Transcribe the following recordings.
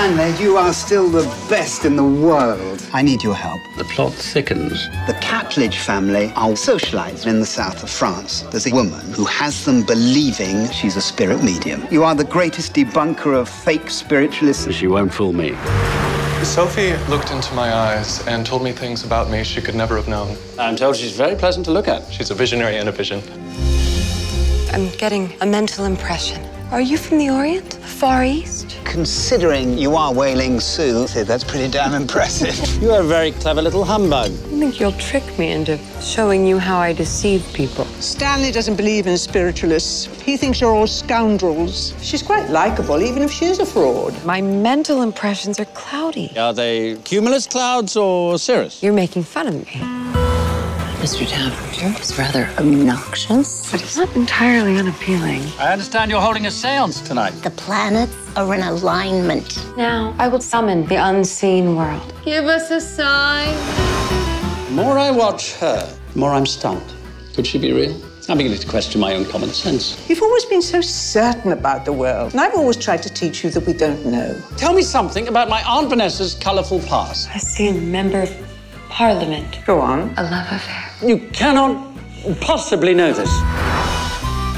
Tavanger, you are still the best in the world. I need your help. The plot thickens. The Cattledge family are socialized in the south of France. There's a woman who has them believing she's a spirit medium. You are the greatest debunker of fake spiritualists. She won't fool me. Sophie looked into my eyes and told me things about me she could never have known. I'm told she's very pleasant to look at. She's a visionary and a vision. I'm getting a mental impression. Are you from the Orient? Far East? Considering you are Wei Ling Su, that's pretty damn impressive. You are a very clever little humbug. I think you'll trick me into showing you how I deceive people. Stanley doesn't believe in spiritualists. He thinks you're all scoundrels. She's quite likable, even if she is a fraud. My mental impressions are cloudy. Are they cumulus clouds or cirrus? You're making fun of me. Mr. Tavanger is rather obnoxious. But it's not entirely unappealing. I understand you're holding a séance tonight. The planets are in alignment. Now, I will summon the unseen world. Give us a sign. The more I watch her, the more I'm stumped. Could she be real? I'm beginning to question my own common sense. You've always been so certain about the world, and I've always tried to teach you that we don't know. Tell me something about my Aunt Vanessa's colourful past. I see a member of Parliament. Go on. A love affair. You cannot possibly know this.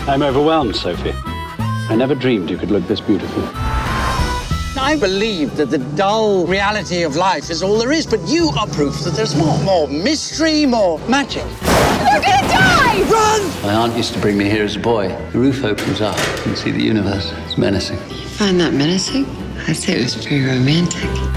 I'm overwhelmed, Sophie. I never dreamed you could look this beautiful. I believe that the dull reality of life is all there is, but you are proof that there's more. More mystery, more magic. They're gonna die! Run! My aunt used to bring me here as a boy. The roof opens up and see the universe. It's menacing. You find that menacing? I'd say it was pretty romantic.